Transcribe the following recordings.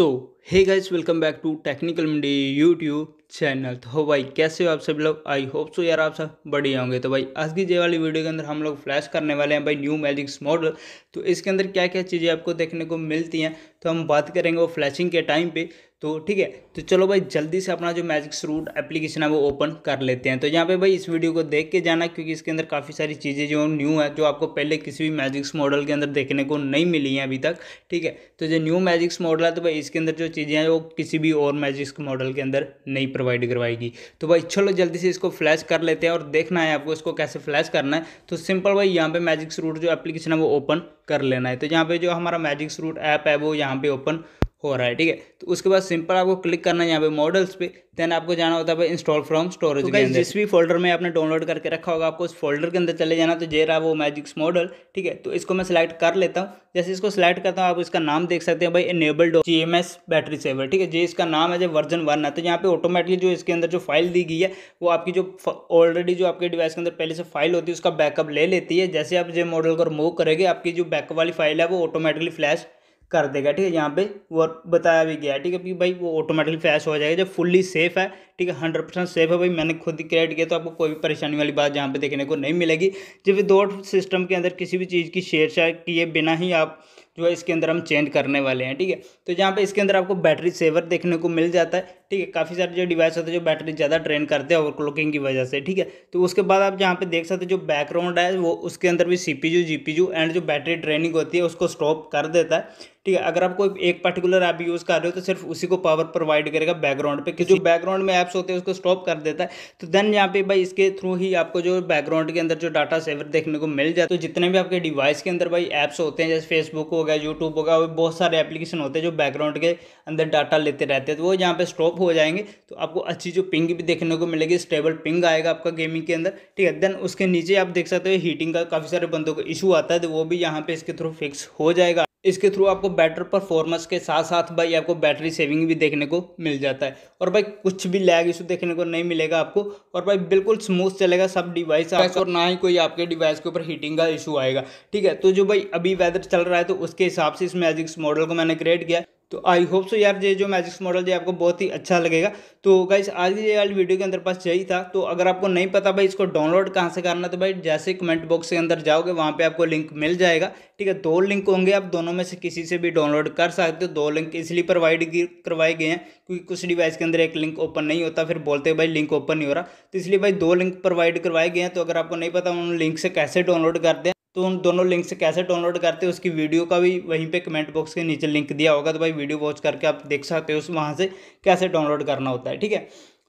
So hey guys welcome back to technical Mandir YouTube channel. तो भाई कैसे हो आप सब लोग, आई होप सो यार आप सब बढ़िया होंगे। तो भाई आज की ये वाली वीडियो के अंदर हम लोग फ्लैश करने वाले हैं भाई न्यू मैजिक्स मॉडल। तो इसके अंदर क्या क्या चीज़ें आपको देखने को मिलती हैं तो हम बात करेंगे वो फ्लैशिंग के टाइम पे। तो ठीक है, तो चलो भाई जल्दी से अपना जो मैजिक्स रूट एप्लीकेशन है वो ओपन कर लेते हैं। तो यहाँ पे भाई इस वीडियो को देख के जाना क्योंकि इसके अंदर काफ़ी सारी चीज़ें जो न्यू है जो आपको पहले किसी भी मैजिक्स मॉडल के अंदर देखने को नहीं मिली हैं अभी तक। ठीक है, तो जो न्यू मैजिक्स मॉडल है तो भाई इसके अंदर जो चीज़ें हैं वो किसी भी और मैजिक्स मॉडल के अंदर नहीं प्रोवाइड करवाएगी। तो भाई चलो जल्दी से इसको फ्लैश कर लेते हैं और देखना है आपको इसको कैसे फ्लैश करना है। तो सिंपल भाई यहाँ पर मैजिक्स रूट जो एप्लीकेशन है वो ओपन कर लेना है। तो यहाँ पर जो हमारा मैजिक्स रूट ऐप है वो यहाँ पर ओपन हो रहा है। ठीक है, तो उसके बाद सिंपल आपको क्लिक करना है यहाँ पे मॉडल्स पे। देन आपको जाना होता है भाई इंस्टॉल फ्रॉम स्टोरेज के अंदर। जिस भी फोल्डर में आपने डाउनलोड करके रखा होगा आपको उस फोल्डर के अंदर चले जाना। तो ये रहा वो मैजिक्स मॉडल। ठीक है, तो इसको मैं सिलेक्ट कर लेता हूँ। जैसे इसको सिलेक्ट करता हूँ आप इसका नाम देख सकते हैं भाई इनेबल्ड CMS बैटरी सेवर। ठीक है, जी इसका नाम है जो वर्जन 1 है। तो यहाँ पे ऑटोमेटिकली जो इसके अंदर जो फाइल दी गई है वो आपकी जो ऑलरेडी जो आपके डिवाइस के अंदर पहले से फाइल होती है उसका बैकअप ले लेती है। जैसे आप जो मॉडल को रिमूव करेंगे आपकी जो बैकअप वाली फाइल है वो ऑटोमेटिकली फ्लैश कर देगा। ठीक है, यहाँ पे वो बताया भी गया है। ठीक है कि भाई वो ऑटोमेटिकली फ्लैश हो जाएगा जब फुल्ली सेफ है। ठीक है, 100% सेफ है भाई, मैंने खुद ही क्रिएट किया तो आपको कोई भी परेशानी वाली बात यहाँ पे देखने को नहीं मिलेगी। जब विदाउट सिस्टम के अंदर किसी भी चीज़ की शेयर शेयर किए बिना ही आप जो है इसके अंदर हम चेंज करने वाले हैं। ठीक है, तो यहाँ पे इसके अंदर आपको बैटरी सेवर देखने को मिल जाता है। ठीक है, काफ़ी सारे जो डिवाइस होते हैं जो बैटरी ज़्यादा ड्रेन करते हैं ओवरक्लॉकिंग की वजह से। ठीक है, तो उसके बाद आप यहाँ पे देख सकते हैं जो बैकग्राउंड है वो उसके अंदर भी CPU GPU एंड जो बैटरी ड्रेनिंग होती है उसको स्टॉप कर देता है। ठीक है, अगर आप कोई एक पर्टिकुलर ऐप यूज़ कर रहे हो तो सिर्फ उसी को पावर प्रोवाइड करेगा बैकग्राउंड पे, कि जो बैकग्राउंड में ऐप्स होते हैं उसको स्टॉप कर देता है। तो देन यहाँ पे भाई इसके थ्रू ही आपको जो बैकग्राउंड के अंदर जो डाटा सेवर देखने को मिल जाता है। तो जितने भी आपके डिवाइस के अंदर भाई ऐप्स होते हैं जैसे फेसबुक हो गया, यूट्यूब होगा, और बहुत सारे एप्लीकेशन होते हैं जो बैकग्राउंड के अंदर डाटा लेते रहते हैं, तो वो यहाँ पर स्टॉप हो जाएंगे। तो आपको अच्छी जो पिंग भी देखने को मिलेगी, स्टेबल पिंग आएगा आपका गेमिंग के अंदर। ठीक है, देन उसके नीचे आप देख सकते हो हीटिंग का काफ़ी सारे बंदों को इशू आता है तो वो भी यहाँ पर इसके थ्रू फिक्स हो जाएगा। इसके थ्रू आपको बेटर परफॉर्मेंस के साथ साथ भाई आपको बैटरी सेविंग भी देखने को मिल जाता है और भाई कुछ भी लैग इशू देखने को नहीं मिलेगा आपको, और भाई बिल्कुल स्मूथ चलेगा सब डिवाइस और ना ही कोई आपके डिवाइस के ऊपर हीटिंग का इशू आएगा। ठीक है, तो जो भाई अभी वेदर चल रहा है तो उसके हिसाब से इस मैजिक्स मॉडल को मैंने क्रिएट किया। तो आई होप सो यार ये जो मैजिक्स मॉडल है आपको बहुत ही अच्छा लगेगा। तो गाइस आज की ये वाली वीडियो के अंदर पास यही था। तो अगर आपको नहीं पता भाई इसको डाउनलोड कहाँ से करना है तो भाई जैसे कमेंट बॉक्स के अंदर जाओगे वहाँ पे आपको लिंक मिल जाएगा। ठीक है, 2 लिंक होंगे, आप दोनों में से किसी से भी डाउनलोड कर सकते हो। 2 लिंक इसलिए प्रोवाइड करवाए गए हैं क्योंकि कुछ डिवाइस के अंदर एक लिंक ओपन नहीं होता, फिर बोलते हैं भाई लिंक ओपन नहीं हो रहा, तो इसलिए भाई 2 लिंक प्रोवाइड करवाए गए हैं। तो अगर आपको नहीं पता उन लिंक से कैसे डाउनलोड करते हैं तो उन दोनों लिंक से कैसे डाउनलोड करते हैं उसकी वीडियो का भी वहीं पे कमेंट बॉक्स के नीचे लिंक दिया होगा, तो भाई वीडियो वॉच करके आप देख सकते हो उस वहाँ से कैसे डाउनलोड करना होता है। ठीक है,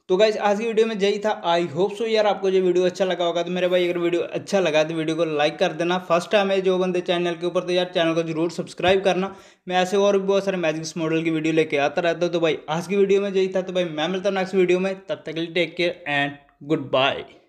तो गाइस आज की वीडियो में यही था। आई होप सो यार आपको जो वीडियो अच्छा लगा होगा। तो मेरे भाई अगर वीडियो अच्छा लगा तो वीडियो को लाइक कर देना। फर्स्ट टाइम है जो बंदे चैनल के ऊपर तो यार चैनल को जरूर सब्सक्राइब करना। मैं ऐसे और भी बहुत सारे मैजिक्स मॉडल की वीडियो लेके आता रहता हूँ। तो भाई आज की वीडियो में यही था। तो भाई मैं मिलता हूँ नेक्स्ट वीडियो में, तब तक के लिए take care and good bye.